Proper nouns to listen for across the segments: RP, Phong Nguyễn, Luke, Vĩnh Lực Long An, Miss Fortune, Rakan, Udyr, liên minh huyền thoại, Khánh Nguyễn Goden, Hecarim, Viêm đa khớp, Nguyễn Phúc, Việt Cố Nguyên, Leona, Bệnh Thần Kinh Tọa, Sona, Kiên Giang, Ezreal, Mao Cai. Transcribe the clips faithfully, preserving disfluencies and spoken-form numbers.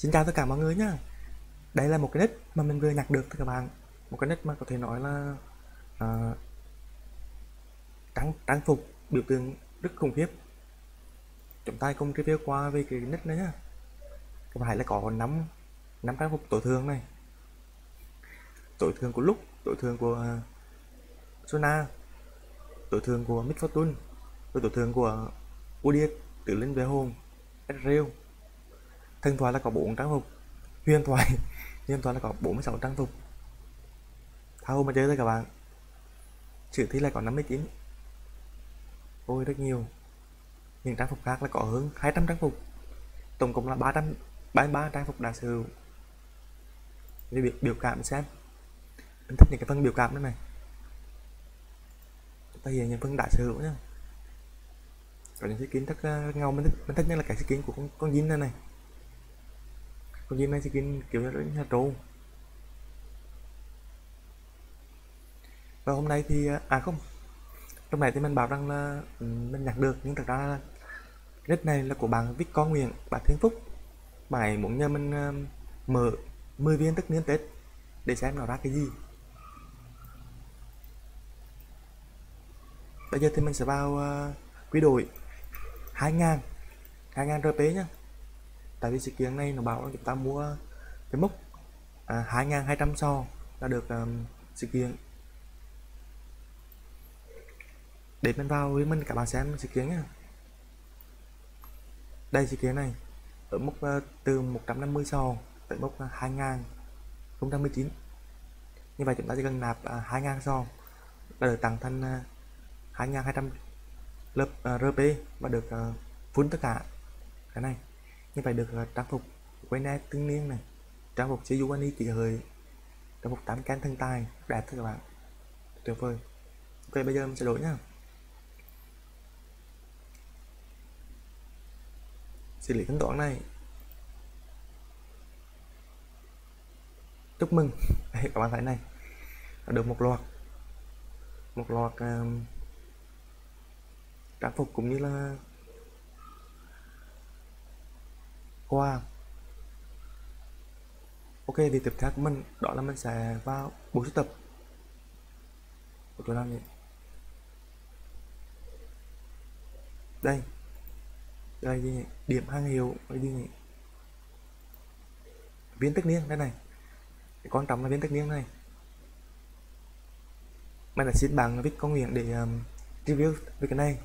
Xin chào tất cả mọi người nhá. Đây là một cái nick mà mình vừa nhặt được các bạn. Một cái nick mà có thể nói là uh, trang, trang phục biểu tượng rất khủng khiếp. Chúng ta cùng review qua về cái nick này nhá. Các bạn là có năm năm trang phục tối thường này. Tối thường của Luke, tối thường của uh, Sona, tối thường của Miss Fortune, tối thường của Udyr Tử Linh Về Hồn, Ezreal. Thần thoại là có bốn trang phục, huyền thoại huyền thoại là có bốn mươi sáu trang phục. Tha hồ mà chơi thôi các bạn. Sử thi là có năm mươi chín. Ôi rất nhiều. Những trang phục khác là có hơn hai trăm trang phục. Tổng cộng là ba trăm ba mươi ba trang phục đã sở hữu. Biểu, biểu cảm xem. Mình thích những cái phần biểu cảm nữa này. Chúng ta hiện những phần đã sở hữu nhá. Có những skin rất uh, ngầu, mình thích, mình thích nhất là cái skin của con, con Jin này này. Con Jin này skin kiểu như là trâu. Và hôm nay thì, à không, trong này thì mình bảo rằng là mình nhặt được, nhưng thật ra là nick này là của bạn Việt Cố Nguyên, bạn Thiên Phúc. Bạn ấy muốn nhờ mình uh, mở mười viên tất niên Tết để xem nó ra cái gì. Bây giờ thì mình sẽ vào uh, quy đổi hai nghìn hai nghìn rp nhá. Tại vì sự kiện này nó bảo chúng ta mua cái mốc à, hai nghìn hai trăm so là được um, sự kiện. Để mình vào với mình các bạn xem sự kiện nhá. Đây sự kiện này ở mốc uh, từ một trăm năm mươi so tới mốc uh, hai nghìn không trăm mười chín. Như vậy chúng ta chỉ cần nạp uh, hai nghìn so là được tặng thành uh, hai nghìn hai trăm lớp uh, rp và được uh, full tất cả cái này. Như vậy được uh, trang phục quay nét tương niên này, trang phục sử dụng anh kỳ hời, trang phục tám can thân tài đẹp thôi các bạn, tuyệt vời. Ok bây giờ mình sẽ đổi nhá. Xử lý thanh toán này. Chúc mừng các bạn thấy này, được một loạt một loạt uh, trang phục cũng như là hoa. Wow. Ok thì tiếp theo của mình đó là mình sẽ vào bộ sưu tập của tôi làm gì? Đây đây gì nhỉ? Điểm hàng hiệu đây gì nhỉ? Viên tất niên đây này, cái quan trọng là viên tất niên này. Mình đã xin bằng Việt Cố Nguyên để um, review về cái này.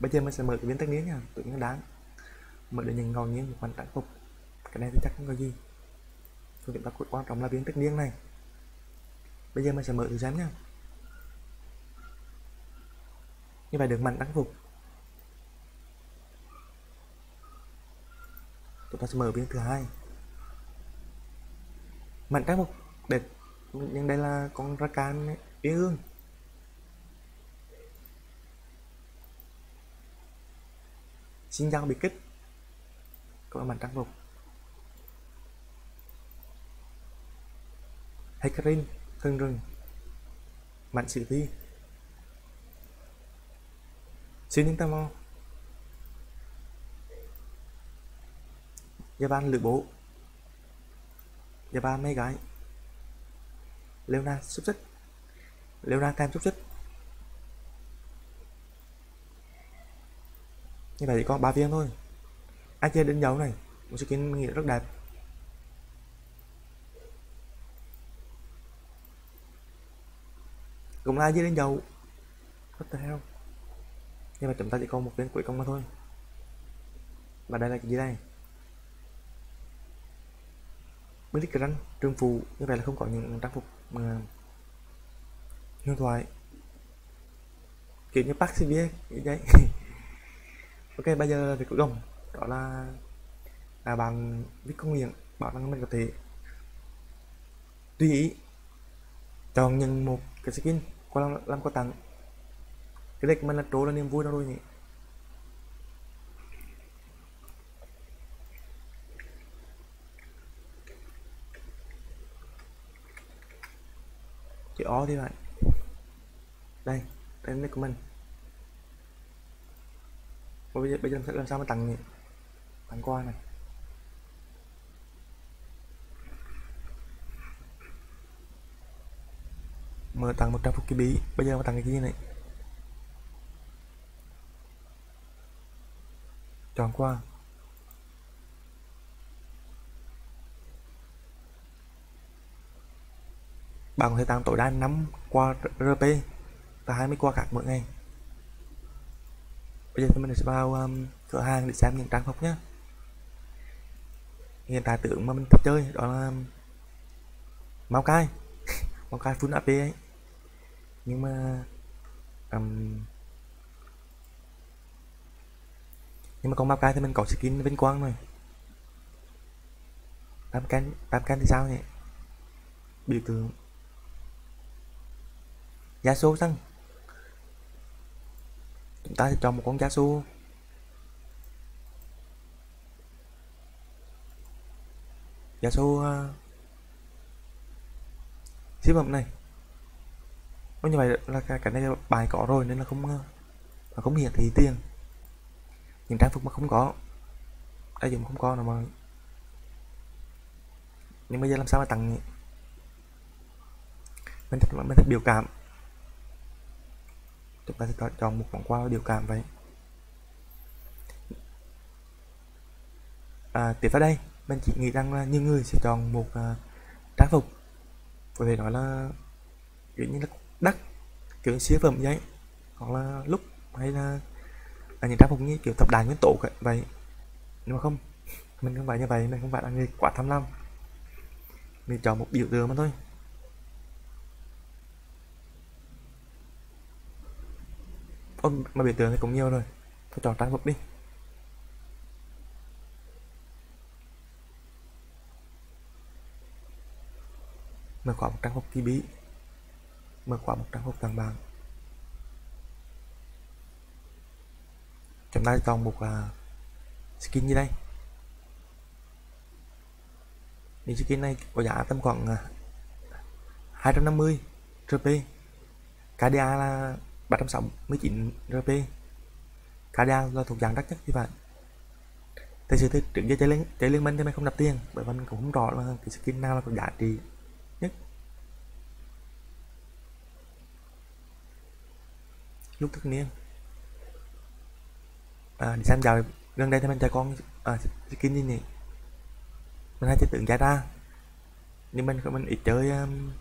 Bây giờ mình sẽ mở cái viên tất niên nha, tự nhiên đáng mở để nhìn ngầu nhiên một khoản trang phục. Cái này thì chắc không có gì. Phương tiện đặc biệt quan trọng là viên tất niên này. Bây giờ mình sẽ mở thử xem nha. Như vậy được màn trang phục. Chúng ta sẽ mở viên thứ hai. Màn trang phục đẹp, nhưng đây là con Rakan yêu hương. Xin chào bị kích. Các bạn trang phục Hecarim thân rừng, mạnh sự thi, xin những tâm mô Gia Ban lựa bộ, Gia Ban mấy gái, Leona xúc xích, Leona cam xúc xích. Như vậy thì có ba viên thôi. Ai chơi đến dấu này, một skin mình nghĩ rất đẹp. Cũng là ai chơi đến dấu. What the hell. Nhưng mà chúng ta chỉ còn một viên cuối cùng mà thôi. Và đây là cái gì đây? Mới thích cái rắn, trương phù. Như vậy là không có những trang phục mà huyền thoại. Kiểu như Park xê vê vậy. Ok bây giờ thì cuối cùng đó là là bạn Việt Cố Nguyên bảo rằng mình có thể tùy ý chọn nhận một cái skin qua làm, làm quà tặng. Cái này của mình là trố là niềm vui đâu rồi nhỉ. Chữ ó thì vậy. Đây, đây nick của mình. Bây giờ, bây giờ làm sao mà tặng nhỉ? Tặng qua này. mà tặng một trăm phút bí. Bây giờ mà tặng cái gì này? Chọn qua. Bạn có thể tăng tối đa năm qua rờ pê và hai mươi qua khác mỗi ngày. Bây giờ thì mình sẽ vào um, cửa hàng để xem những trang phục nhé. Hiện tại tưởng mà mình thích chơi đó là Mao Cai Mao Cai full a pê ấy. Nhưng mà um, Nhưng mà con Mao Cai thì mình có skin vinh quang rồi. Tám can thì sao nhỉ? Biểu tượng giá số xăng, chúng ta sẽ chọn một con giá số. Giá số xếp phẩm này nó như vậy là cái này bài có rồi nên là không là không hiển thị tiền. Những trang phục mà không có đây dùng không có nào mà. Nhưng bây giờ làm sao mà tặng nhỉ? Mình thích, mình thích biểu cảm, chúng ta sẽ chọn một món quà biểu cảm vậy. À, tiếp theo đây mình chỉ nghĩ rằng là nhiều người sẽ chọn một uh, trang phục có thể nói là kiểu như là đắt, kiểu siêu phẩm vậy, hoặc là lúc hay là à, những trang phục như kiểu thập đại nguyên tố vậy. Nhưng mà không, mình không phải như vậy, mình không phải là người quá tham lam, mình chọn một biểu tượng mà thôi. Ô, mà biểu tượng thì cũng nhiều rồi, tôi chọn trang phục đi. Mở khóa một trang phục kỳ bí, mở khóa một trang phục tặng bạn. Chúng ta chọn một là skin như đây. Những skin này có giá tầm khoảng hai trăm năm mươi rp, ca đê a là ba trăm sáu mươi chín rp. ca đê a là thuộc dạng đắt nhất như vậy. Thật sự thì trước giờ chơi liên, chơi liên minh thì mình không nạp tiền, bởi vì mình cũng không rõ là cái skin nào là có giá trị nhất. Lúc tất niên à, đi xem dạo gần đây thì mình chơi con à, skin gì nhỉ? Mình hay chơi tượng giá ra, nhưng mình mình ít chơi um,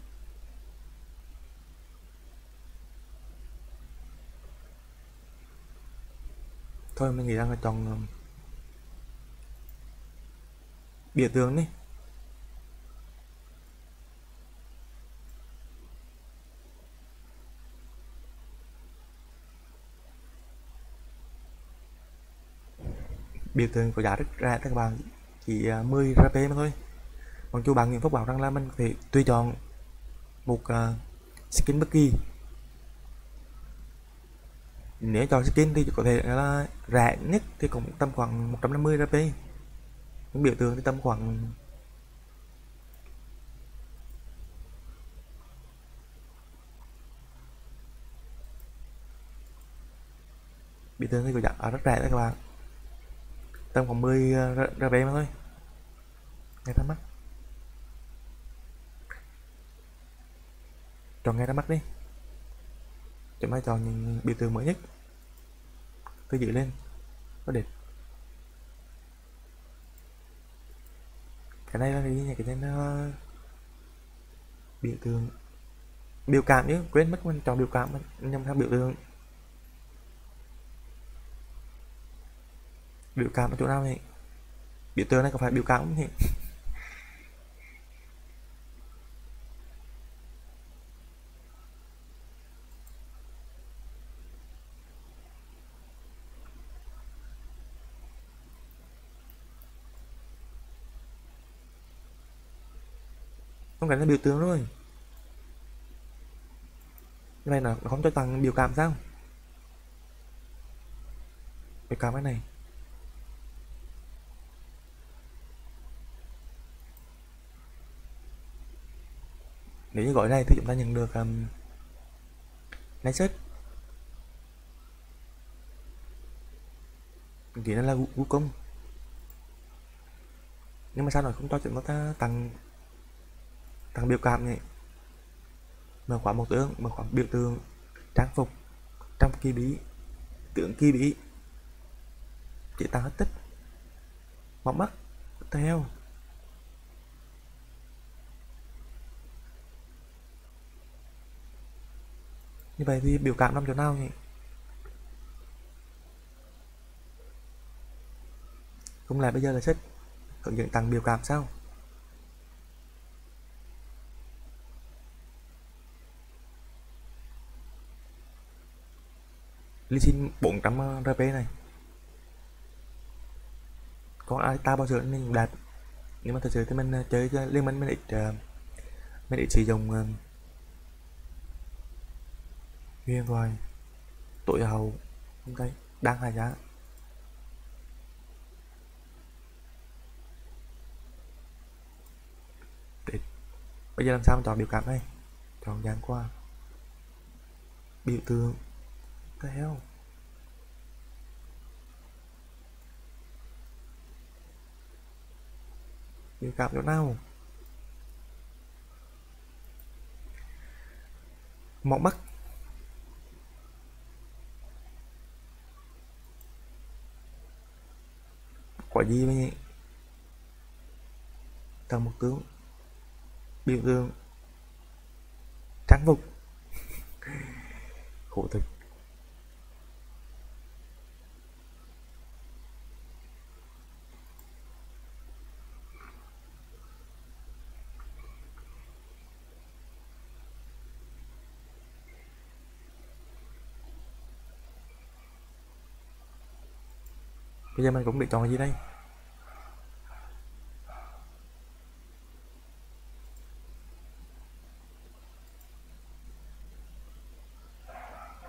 thôi mình nghĩ rằng là chọn um, biểu tượng đi. Biểu tượng có giá rất rẻ các bạn, chỉ mười rp mà thôi. Còn chú bạn Nguyễn Phúc bảo rằng là mình phải tùy chọn một uh, skin bất kỳ. Nếu chọn skin thì có thể là rẻ nhất thì cũng tầm khoảng một trăm năm mươi rp. Những biểu tượng thì tầm khoảng biểu tượng thì có giá rất rẻ các bạn, tầm khoảng mười rp mà thôi. Nghe ra mắt, chọn nghe ra mắt đi. Chúng ta chọn những biểu tượng mới nhất, tôi giữ lên nó đẹp. Cái này là cái gì nhỉ? Cái này nó biểu tượng biểu cảm chứ, quên mất mình chọn biểu cảm, mình nhầm sang biểu tượng. Biểu cảm ở chỗ nào này? Biểu tượng này có phải biểu cảm không nhỉ? Không phải là biểu tượng rồi. Cái này là không cho tặng biểu cảm sao? Biểu cảm cái này nếu như gọi này thì chúng ta nhận được um, lãi suất. Thì nó là vũ công, nhưng mà sao nó không cho chúng ta tặng tặng biểu cảm nhỉ? mở khóa một tướng, mở khóa biểu tượng, trang phục, trong kỳ bí, tượng kỳ bí, chế tạo hết tích, mọc mắt, theo. Như vậy thì biểu cảm nằm chỗ nào nhỉ? Cũng là bây giờ là xích hướng dẫn tặng biểu cảm sao? Lý xin bốn trăm R P này. Có ai ta bao giờ mình cũng đạt. Nhưng mà thật sự thì mình chơi liên minh mình ít uh, mình ít sử dụng uh, nguyên rồi. Tội hầu không thấy đang hài giá. Để... Bây giờ làm sao mà chọn biểu cảm đây? Chọn dàn qua. Biểu tượng. Cái heo. Biểu cảm chỗ nào? Mộng mắt. Quả gì vậy nhỉ? Tầng một tướng. Biểu tượng. Trang phục. Khổ thực. Bây giờ mình cũng định chọn cái gì đây?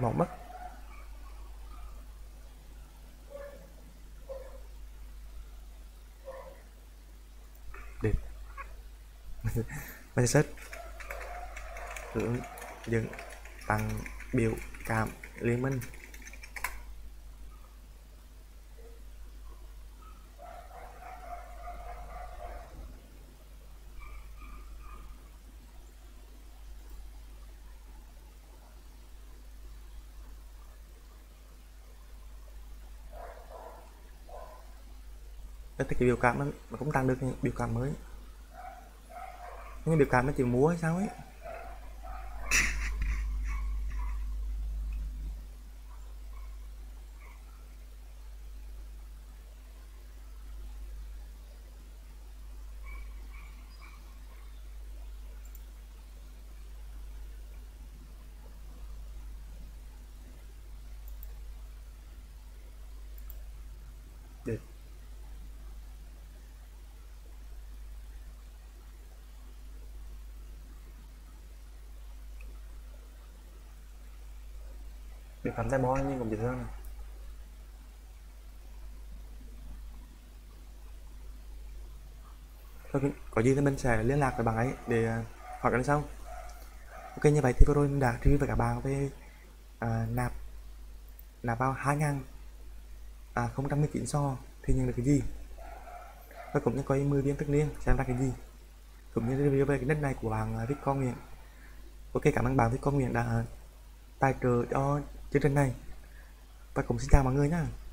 Màu mắt. Đẹp. Mình sẽ hướng dẫn tặng biểu cảm liên minh. Thì cái biểu cảm nó, nó cũng tăng được biểu cảm mới. Nhưng biểu cảm nó chịu múa hay sao ấy. Để bị phản tay bó nhưng cũng bị thương. Thôi, có gì thì mình sẽ liên lạc với bạn ấy để hỏi cái này sau. Ok, như vậy thì vừa rồi mình đã review với các bạn về à, nạp nạp vào hai nghìn không trăm mười chín so thì nhận được cái gì, và cũng như coi mười viên tất niên xem ra cái gì, cũng như review về cái nick này của bạn Việt Cố Nguyên. Ok, cảm ơn bạn Việt Cố Nguyên đã tài trợ cho chương trình này, và cũng xin chào mọi người nhé.